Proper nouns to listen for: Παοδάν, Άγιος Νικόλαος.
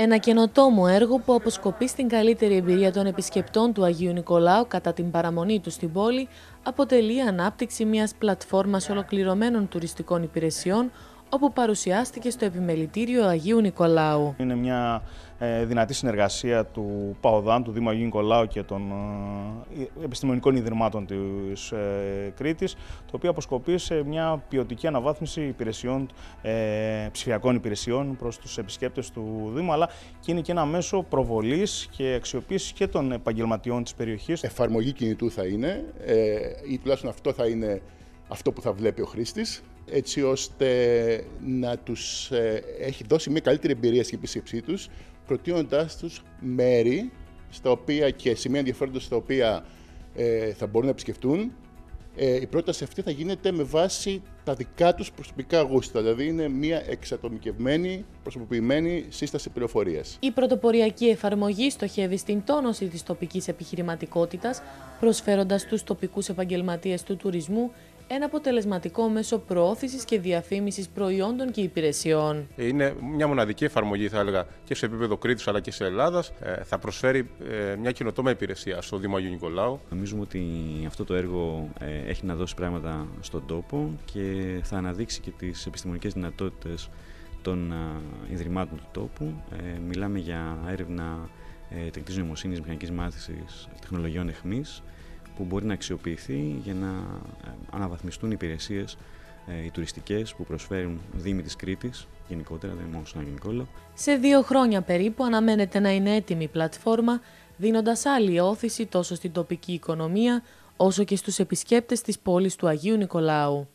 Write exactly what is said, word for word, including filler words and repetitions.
Ένα καινοτόμο έργο που αποσκοπεί στην καλύτερη εμπειρία των επισκεπτών του Αγίου Νικολάου κατά την παραμονή του στην πόλη, αποτελεί ανάπτυξη μιας πλατφόρμας ολοκληρωμένων τουριστικών υπηρεσιών, όπου παρουσιάστηκε στο Επιμελητήριο Αγίου Νικολάου. Είναι μια ε, δυνατή συνεργασία του Παοδάν, του Δήμου Αγίου Νικολάου και των ε, επιστημονικών ιδρυμάτων της ε, Κρήτης, το οποίο αποσκοπεί σε μια ποιοτική αναβάθμιση υπηρεσιών, ε, ψηφιακών υπηρεσιών προς τους επισκέπτες του Δήμου, αλλά και είναι και ένα μέσο προβολής και αξιοποίησης και των επαγγελματιών της περιοχής. Εφαρμογή κινητού θα είναι, ε, ή τουλάχιστον αυτό θα είναι αυτό που θα βλέπει ο χρήστης, έτσι ώστε να τους έχει δώσει μια καλύτερη εμπειρία στην επίσκεψή τους, προτείνοντάς τους μέρη στα οποία και σημεία ενδιαφέροντος στα οποία ε, θα μπορούν να επισκεφτούν. Ε, η πρόταση αυτή θα γίνεται με βάση τα δικά τους προσωπικά γούστα, δηλαδή είναι μια εξατομικευμένη, προσωποποιημένη σύσταση πληροφορίας. Η πρωτοποριακή εφαρμογή στοχεύει στην τόνωση της τοπικής επιχειρηματικότητας, προσφέροντας στους τοπικούς επαγγελματίες του τουρισμού ένα αποτελεσματικό μέσο προώθησης και διαφήμισης προϊόντων και υπηρεσιών. Είναι μια μοναδική εφαρμογή, θα έλεγα, και σε επίπεδο Κρήτης αλλά και σε Ελλάδας. Ε, θα προσφέρει ε, μια καινοτόμα υπηρεσία στο Δήμο Αγίου Νικολάου. Νομίζουμε ότι αυτό το έργο ε, έχει να δώσει πράγματα στον τόπο και θα αναδείξει και τις επιστημονικές δυνατότητες των ε, ιδρυμάτων του τόπου. Ε, μιλάμε για έρευνα ε, τεχνητής νοημοσύνης, μηχανικής μάθησης, τεχνολογιών εχμής, που μπορεί να αξιοποιηθεί για να αναβαθμιστούν οι υπηρεσίες οι τουριστικές που προσφέρουν δήμοι της Κρήτης, γενικότερα, δεν μόνο στον Άγιο Νικόλαο. Σε δύο χρόνια περίπου αναμένεται να είναι έτοιμη η πλατφόρμα, δίνοντας άλλη όθηση τόσο στην τοπική οικονομία, όσο και στους επισκέπτες της πόλης του Αγίου Νικολάου.